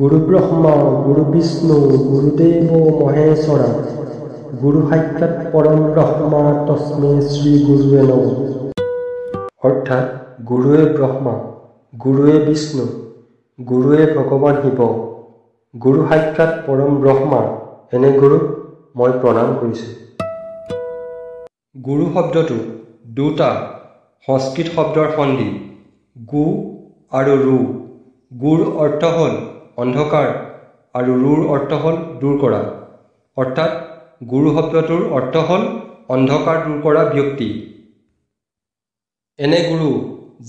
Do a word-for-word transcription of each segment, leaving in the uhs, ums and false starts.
गुरु ब्रह्मा गुरु विष्णु गुरुदेव महेश्वर गुरु साक्षात् परम ब्रह्मा तस्मै श्री गुरुवे नमः। अर्थात गुरुवे ब्रह्मा, गुरुवे विष्णु, गुरुवे भगवान शिव, गुरु साक्षात् परम ब्रह्मा, एने गुरु मैं प्रणाम करिछु। गुरु शब्दटो दुटा संस्कृत शब्दर सन्धि गु और रु। गुर अर्थ हल अंधकार और रुर अर्थ हल दूर करा। अर्थात गुरु शब्दटोर अर्थ हल अंधकार दूर करा व्यक्ति। एने गुरु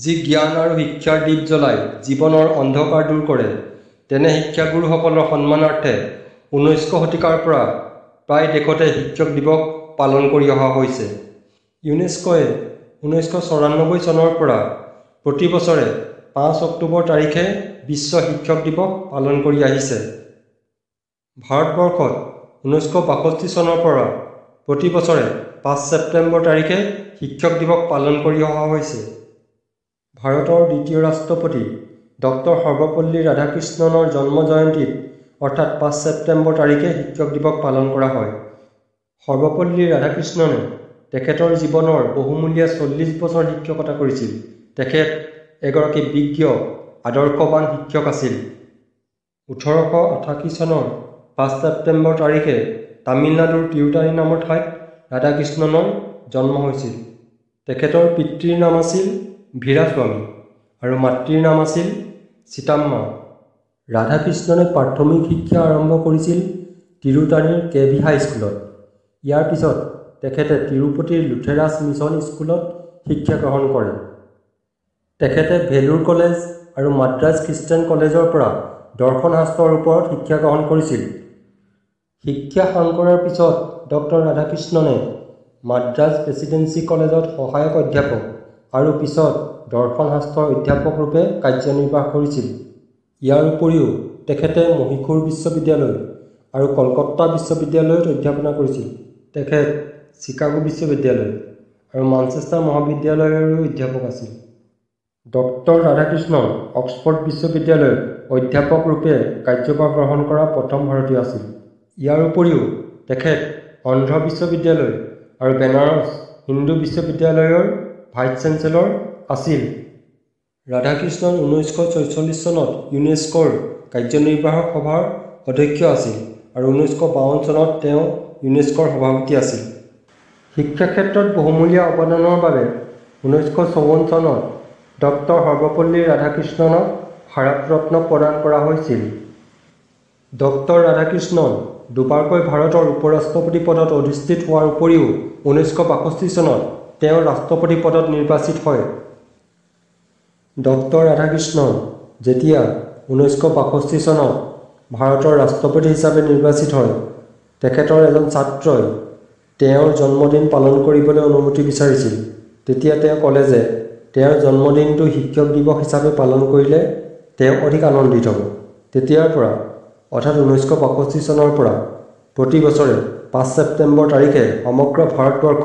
जी ज्ञान और शिक्षार दीप जलाय जीवन अंधकार दूर करे तेने शिक्षागुरुसकলৰ सन्मानार्थे ঊনৈশ शतिकार परा प्राय देशते शिक्षक दिवस पालन करी अहा होइसे। ইউনেস্কোয়ে ঊনৈশ চৌৰান্নব্বৈ চনৰ পৰা প্ৰতি বছৰে পাঁচ অক্টোবৰ তাৰিখে বিশ্ব শিক্ষক দিৱস পালন কৰি আহিছে। ভাৰতবৰ্ষত ঊনৈশ বাষষ্ঠি চনৰ পৰা প্ৰতি বছৰে পাঁচ ছেপ্টেম্বৰ তাৰিখে শিক্ষক দিৱস পালন কৰি অহা হৈছে। ভাৰতৰ দ্বিতীয় ৰাষ্ট্ৰপতি ডক্টৰ সৰ্বপল্লী ৰাধাকৃষ্ণনৰ জন্ম জয়ন্তীত অৰ্থাৎ পাঁচ ছেপ্টেম্বৰ তাৰিখে শিক্ষক দিৱস পালন কৰা হয়। সৰ্বপল্লী ৰাধাকৃষ্ণনে তেখেতৰ জীৱনৰ বহুমূলীয়া চল্লিছ বছৰ শিক্ষকতা কৰিছিল। তেখেত এগৰাকী বিজ্ঞ আদৰ্শবান শিক্ষক আছিল। ওঠৰশ আঠাশী চনৰ পাঁচ ছেপ্টেম্বৰ তাৰিখে তামিলনাডুৰ তিৰুতানি নামৰ ঠাইত ৰাধাকৃষ্ণনৰ জন্ম হৈছিল। তেখেতৰ পিতৃৰ নাম আছিল ভীৰাস্বামী আৰু মাতৃৰ নাম আছিল সীতাম্মা। ৰাধাকৃষ্ণনে প্ৰাথমিক শিক্ষা আৰম্ভ কৰিছিল তিৰুতানিৰ কে ভি হাইস্কুলত। ইয়াৰ পিছত তেখেতে তিৰুপতিৰ লুথেৰাছ মিছন স্কুলত শিক্ষা গ্ৰহণ কৰে। তেখেতে ভেলুৰ কলেজ আৰু মাদ্ৰাজ খ্ৰীষ্টান কলেজৰ পৰা দৰ্শন শাস্ত্ৰৰ ওপৰত শিক্ষা গ্ৰহণ কৰিছিল। শিক্ষা সংকৰাৰ পিছত ডক্টৰ ৰাধাকৃষ্ণনে মাদ্ৰাজ প্ৰেচিডেন্সি কলেজত সহায়ক অধ্যাপক আৰু পিছত দৰ্শন শাস্ত্ৰৰ অধ্যাপকৰূপে কাৰ্যনিৰ্বাহ কৰিছিল। ইয়াৰ উপৰিও তেখেতে মহীশূৰ বিশ্ববিদ্যালয় আৰু কলকাতা বিশ্ববিদ্যালয়ত অধ্যাপনা কৰিছিল। তেখেত চিকাগো বিশ্ববিদ্যালয় আৰু মানচেষ্টাৰ মহাবিদ্যালয়ৰো অধ্যাপক আছিল। ডক্টৰ ৰাধাকৃষ্ণন অক্সফৰ্ড বিশ্ববিদ্যালয়ৰ অধ্যাপকৰূপে কাৰ্যভাৰ গ্ৰহণ কৰা প্ৰথম ভাৰতীয় আছিল। ইয়াৰ উপৰিও তেখেত অন্ধ্ৰ বিশ্ববিদ্যালয় আৰু বেনাৰস হিন্দু বিশ্ববিদ্যালয়ৰ ভাইচ চেঞ্চেলৰ আছিল। ৰাধাকৃষ্ণন ঊনৈছশ ছয়চল্লিছ চনত ইউনেস্কোৰ কাৰ্যনিৰ্বাহক সভাৰ অধ্যক্ষ আছিল আৰু ঊনৈছশ বাৱন চনত তেওঁ ইউনেস্কোৰ সভাপতি আছিল। শিক্ষা ক্ষেত্ৰত বহুমূলীয়া অৱদানৰ বাবে ঊনৈছশ চৌৱন চনত ডক্টৰ সৰ্বপল্লী ৰাধাকৃষ্ণনক ভাৰত ৰত্ন প্ৰদান কৰা হৈছিল। ডক্টৰ ৰাধাকৃষ্ণন দুবাৰকৈ ভাৰতৰ উপ ৰাষ্ট্ৰপতি পদত অধিষ্ঠিত হোৱাৰ উপৰিও ঊনৈছশ বাষষ্ঠি চনত তেওঁ ৰাষ্ট্ৰপতি পদত নিৰ্বাচিত হয়। ডক্টৰ ৰাধাকৃষ্ণন যেতিয়া ঊনৈছশ বাষষ্ঠি চনত ভাৰতৰ ৰাষ্ট্ৰপতি হিচাপে নিৰ্বাচিত হয়, তেখেতৰ এজন ছাত্ৰই তেওঁৰ জন্মদিন পালন কৰিবলৈ অনুমতি বিচাৰিছিল। তেতিয়া তেওঁ ক'লে যে তেওঁৰ জন্মদিনটো শিক্ষক দিৱস হিচাপে পালন কৰিলে তেওঁ অধিক আনন্দিত হ'ব। তেতিয়াৰ পৰা অৰ্থাৎ ঊনৈছশ বাষষ্ঠি চনৰ পৰা প্ৰতি বছৰে পাঁচ ছেপ্টেম্বৰ তাৰিখে সমগ্ৰ ভাৰতবৰ্ষত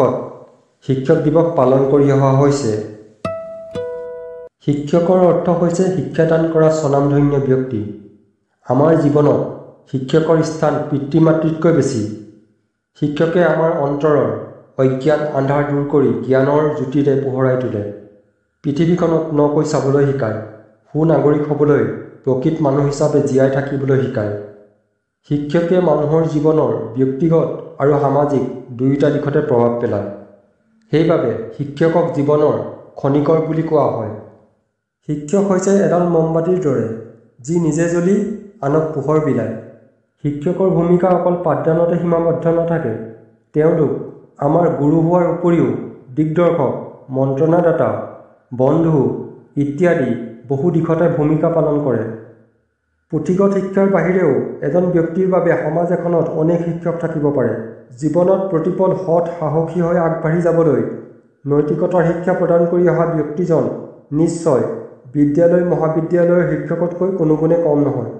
শিক্ষক দিৱস পালন কৰি অহা হৈছে। শিক্ষকৰ অৰ্থ হৈছে শিক্ষাদান কৰা স্বনামধন্য ব্যক্তি। আমাৰ জীৱনত শিক্ষকৰ স্থান পিতৃ মাতৃতকৈ বেছি। শিক্ষকে আমাৰ অন্তৰৰ অজ্ঞান আন্ধাৰ দূৰ কৰি জ্ঞানৰ জ্যোতিৰে পোহৰাই তোলে। পৃথিৱীখনক নকৈ চাবলৈ শিকায়, সুনাগৰিক হ'বলৈ, প্ৰকৃত মানুহ হিচাপে জীয়াই থাকিবলৈ শিকায়। শিক্ষকে মানুহৰ জীৱনৰ ব্যক্তিগত আৰু সামাজিক দুয়োটা দিশতে প্ৰভাৱ পেলায়। সেইবাবে শিক্ষকক জীৱনৰ খনিকৰ বুলি কোৱা হয়। শিক্ষক হৈছে এডাল মমবাতিৰ দৰে, যি নিজে জ্বলি আনক পোহৰ বিলায়। শিক্ষকৰ ভূমিকা অকল পাঠদানতে সীমাবদ্ধ নাথাকে। তেওঁলোক আমাৰ গুৰু হোৱাৰ উপৰিও দিগদৰ্শক, মন্ত্ৰণাদাতা, বন্ধু ইত্যাদি বহু দিশতে ভূমিকা পালন কৰে। পুথিগত শিক্ষাৰ বাহিৰেও এজন ব্যক্তিৰ বাবে সমাজ এখনত অনেক শিক্ষক থাকিব পাৰে। জীৱনত প্ৰতিপল সৎ সাহসী হৈ আগবাঢ়ি যাবলৈ নৈতিকতাৰ শিক্ষা প্ৰদান কৰি অহা ব্যক্তিজন নিশ্চয় বিদ্যালয় মহাবিদ্যালয়ৰ শিক্ষকতকৈ কোনো গুণে কম নহয়।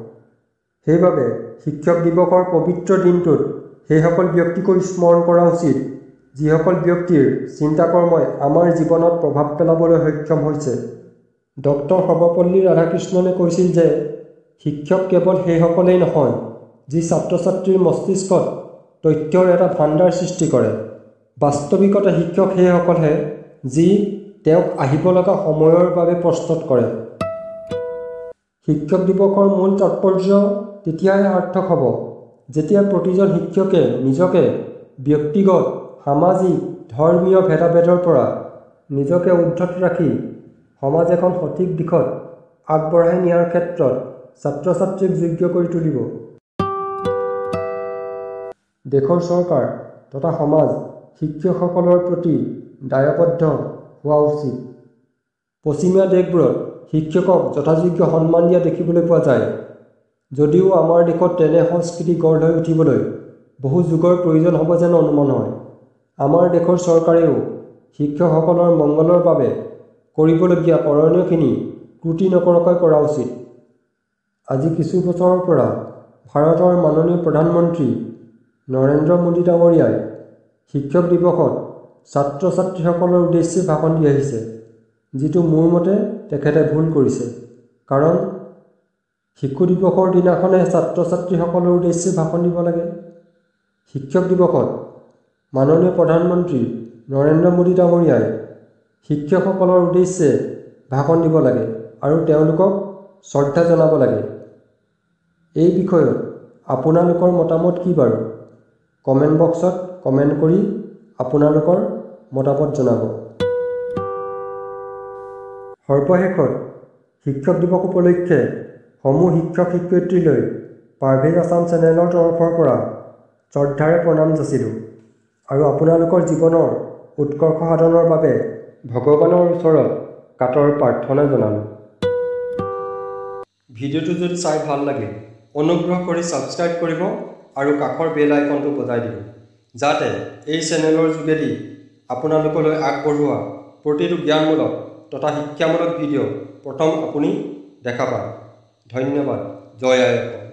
সেইবাবে শিক্ষক দিৱসৰ পবিত্ৰ দিনটোত সেইসকল ব্যক্তিকৈ স্মৰণ কৰা উচিত, যিসকল ব্যক্তিৰ চিন্তাকৰ্মই আমাৰ জীৱনত প্ৰভাৱ পেলাবলৈ সক্ষম হৈছে। ডক্টৰ সৰ্বপল্লী ৰাধাকৃষ্ণনে কৈছিল যে शिक्षक केवल सेसकलेई नहय जी छात्र छात्रीर मस्तिष्कत तथ्यर एटा भाण्डार सृष्टि करे। वास्तविकता शिक्षक सेसकलहे जी तेक आहिब लगा समयर बारे प्रस्तुत करे। शिक्षक दिवसर मूल तात्पर्य तेतियाहे सार्थक हब जेतिया प्रतिजन शिक्षके निजके व्यक्तिगत सामाजिक धर्मीय भेदाभेदर परा निजके उद्धत राखी समाज एखन सठिक दिशत आगबढ़ाई नियार क्षेत्र छात्र छात्रीक योग्य करि तुलिब। देशर सरकार तथा समाज शिक्षकসকলৰ प्रति दायबद्ध होৱা उचित। पश्चिमीया देशबोरत शिक्षকক যথাযোগ্য সন্মান দিয়া দেখিবলৈ পোৱা যায় যদিও আমাৰ দেশত তেনে সংস্কৃতি গঢ় লৈ উঠিবলৈ বহু যুগৰ প্ৰয়োজন হ'ব যেন অনুমান হয়। আমাৰ দেশৰ চৰকাৰেও শিক্ষকসকলৰ মংগলৰ বাবে কৰিবলগীয়া কৰণীয়খিনি त्रुटि नकराকৈ কৰা উচিত। আজি কিছু বছৰৰ পৰা ভাৰতৰ মাননীয় প্ৰধানমন্ত্ৰী নৰেন্দ্ৰ মোদী ডাঙৰীয়াই শিক্ষক দিৱসত ছাত্ৰ ছাত্ৰীসকলৰ উদ্দেশ্যে ভাষণ দি আহিছে, যিটো মোৰ মতে তেখেতে ভুল কৰিছে। কাৰণ শিক্ষক দিৱসৰ দিনাখনে ছাত্ৰ ছাত্ৰীসকলৰ উদ্দেশ্যে ভাষণ দিব লাগে। শিক্ষক দিৱসত মাননীয় প্ৰধানমন্ত্ৰী নৰেন্দ্ৰ মোদী ডাঙৰীয়াই শিক্ষকসকলৰ উদ্দেশ্যে ভাষণ দিব লাগে আৰু তেওঁলোকক শ্ৰদ্ধা জনাব লাগে। এই বিষয়ত আপোনালোকৰ মতামত কি বাৰু? কমেণ্ট বক্সত কমেণ্ট কৰি আপোনালোকৰ মতামত জনাব। সৰ্বশেষত শিক্ষক দিৱস উপলক্ষে সমূহ শিক্ষক শিক্ষয়িত্ৰীলৈ পাৰ্ভেজ আছাম চেনেলৰ তৰফৰ পৰা শ্ৰদ্ধাৰে প্ৰণাম যাচিলোঁ আৰু আপোনালোকৰ জীৱনৰ উৎকৰ্ষ সাধনৰ বাবে ভগৱানৰ ওচৰত কাটৰ প্ৰাৰ্থনা জনালোঁ। ভিডিঅ'টো যদি চাই ভাল লাগে অনুগ্ৰহ কৰি ছাবস্ক্ৰাইব কৰিব আৰু কাষৰ বেল আইকনটো বজাই দিব যাতে এই চেনেলৰ যোগেদি আপোনালোকলৈ আগবঢ়োৱা প্ৰতিটো জ্ঞানমূলক তথা শিক্ষামূলক ভিডিঅ' প্ৰথম আপুনি দেখা পায়। ধন্যবাদ। জয় আই।